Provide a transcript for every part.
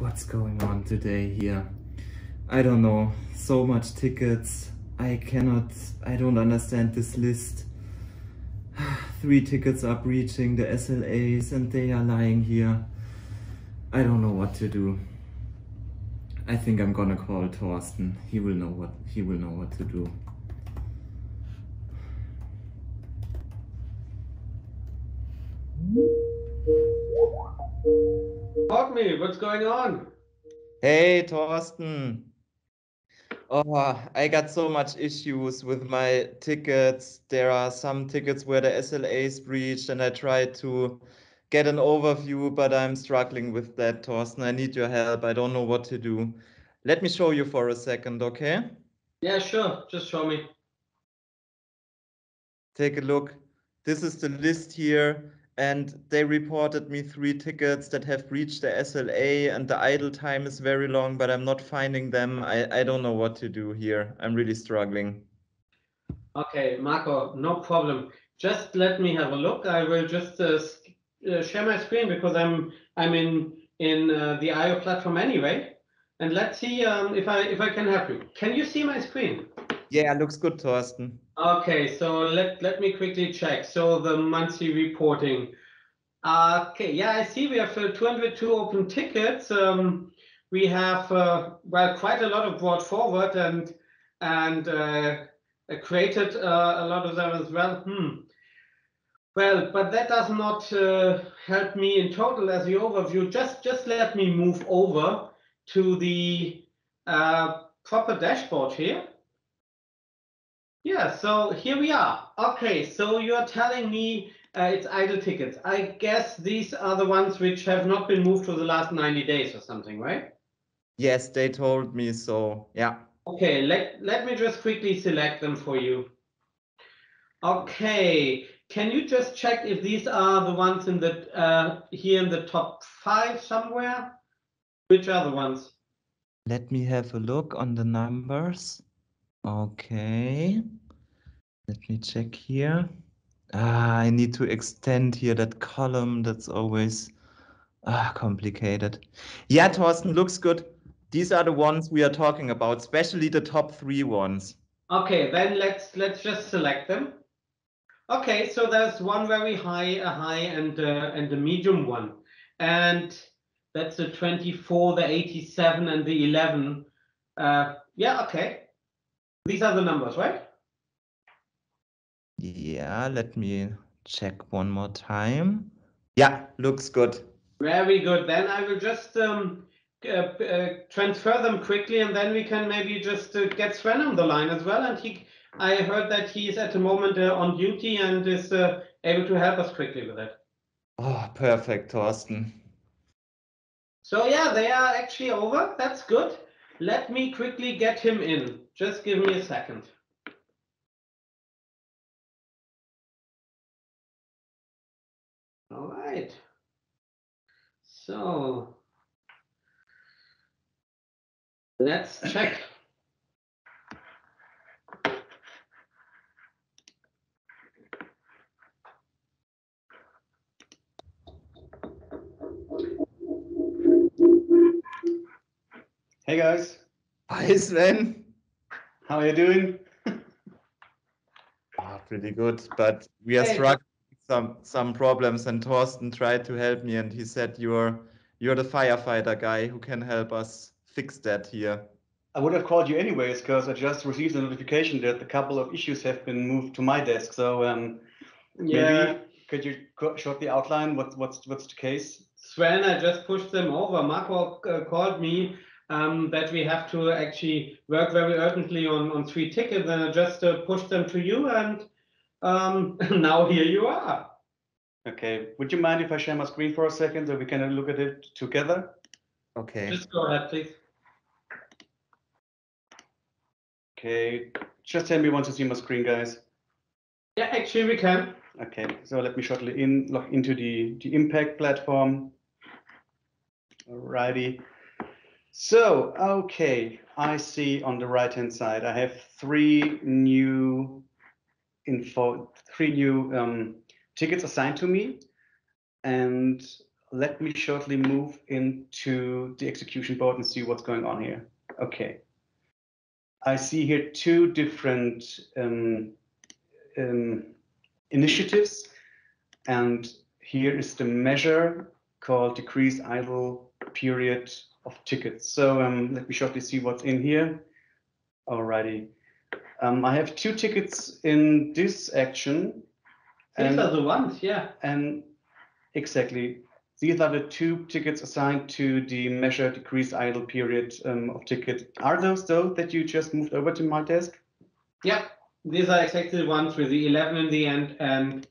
What's going on today here? I don't know, so much tickets. I don't understand this list. 3 tickets are breaching the SLAs and they are lying here. I don't know what to do. I think I'm gonna call Torsten. He will know what to do. Talk me, what's going on? Hey Torsten. Oh, I got so much issues with my tickets. There are some tickets where the SLAs breached and I tried to get an overview, but I'm struggling with that, Torsten. I need your help. I don't know what to do. Let me show you for a second, okay? Yeah, sure. Just show me. Take a look. This is the list here. And they reported me 3 tickets that have breached the SLA, and the idle time is very long, but I'm not finding them. I don't know what to do here. I'm really struggling. Okay, Marco, no problem. Just let me have a look. I will just share my screen because I'm in the IO platform anyway, and let's see if I can help you. Can you see my screen? Yeah, looks good, Torsten. Okay, so let me quickly check. So the monthly reporting. Okay, yeah, I see we have 202 open tickets. We have well, quite a lot of brought forward and created a lot of them as well. Well, but that does not help me in total as the overview. Just let me move over to the proper dashboard here. Yeah, so here we are. Okay, so you're telling me it's idle tickets. I guess these are the ones which have not been moved for the last 90 days or something, right? Yes, they told me so, yeah. Okay, let me just quickly select them for you. Okay, can you just check if these are the ones in the here in the top 5 somewhere? Which are the ones? Let me have a look on the numbers. Okay, let me check here. I need to extend here that column. That's always complicated. Yeah, Torsten, looks good. These are the ones we are talking about, especially the top 3 ones. Okay, then let's just select them. Okay, so there's one very high, a high, and a medium one, and that's the 24, the 87, and the 11. Yeah, okay. These are the numbers, right? Yeah, let me check one more time. Yeah, looks good. Very good. Then I will just transfer them quickly, and then we can maybe just get Sven on the line as well. And I heard that he is at the moment on duty and is able to help us quickly with that. Oh, perfect, Torsten. So yeah, they are actually over. That's good. Let me quickly get him in. Just give me a second. All right. So let's check. Hey guys. Hi Sven. How are you doing? Oh, pretty good, but we are struggling with some problems, and Torsten tried to help me and he said you're the firefighter guy who can help us fix that here. I would have called you anyways because I just received a notification that a couple of issues have been moved to my desk. So maybe could you shortly outline what's the case? Sven, I just pushed them over. Marco called me. That we have to actually work very urgently on 3 tickets, and I just pushed them to you, and now here you are. Okay, would you mind if I share my screen for a second so we can look at it together? Okay. Just go ahead, please. Okay, just tell me once you see my screen, guys. Yeah, actually we can. Okay, so let me shortly log into the Impact platform. Alrighty. So, okay, I see on the right-hand side, I have 3 new tickets assigned to me. And let me shortly move into the execution board and see what's going on here. Okay. I see here two different initiatives, and here is the measure called decrease idle period of tickets. So let me shortly see what's in here. Alrighty. I have two tickets in this action. These are the ones, yeah. And exactly. These are the two tickets assigned to the measure decrease idle period of ticket. Are those though that you just moved over to my desk? Yeah, these are exactly the ones with the 11 in the end. And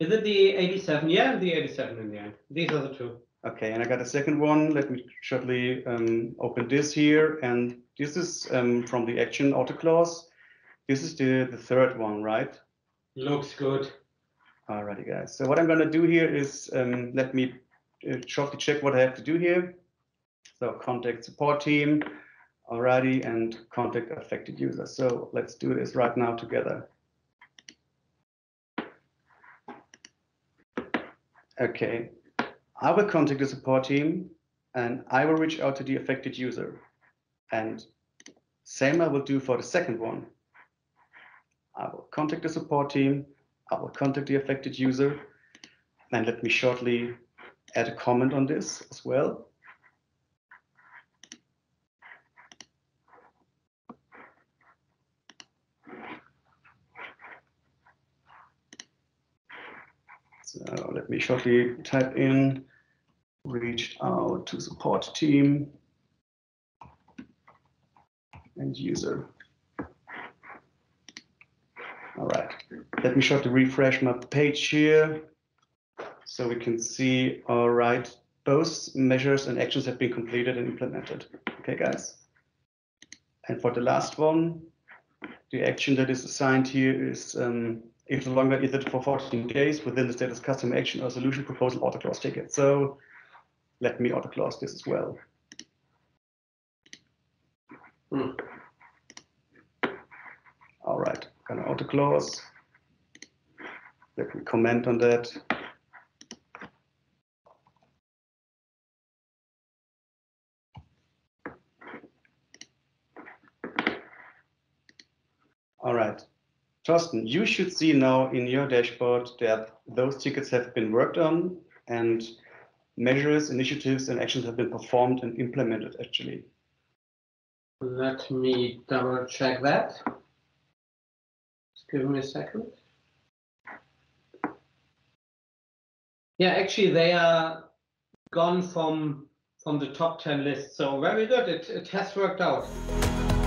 is it the 87? Yeah, the 87 in the end. These are the two. Okay, and I got a second one. Let me shortly open this here. And this is from the action auto clause. This is the third one, right? Looks good. Alrighty, guys. So what I'm going to do here is let me shortly check what I have to do here. So contact support team, alrighty, and contact affected user. So let's do this right now together. Okay, I will contact the support team and I will reach out to the affected user. And same I will do for the second one. I will contact the support team. I will contact the affected user. And let me shortly add a comment on this as well. So let me shortly type in, reached out to support team and user. All right, let me shortly refresh my page here so we can see, all right, both measures and actions have been completed and implemented. Okay, guys. And for the last one, the action that is assigned here is if no longer either for 14 days within the status custom action or solution proposal auto-clause ticket. So let me auto-clause this as well. All right. Gonna auto clause. Let me comment on that. All right, Torsten, you should see now in your dashboard that those tickets have been worked on and measures, initiatives, and actions have been performed and implemented actually. Let me double check that. Give me a second. Yeah, actually they are gone from the top 10 list. So very good. It has worked out.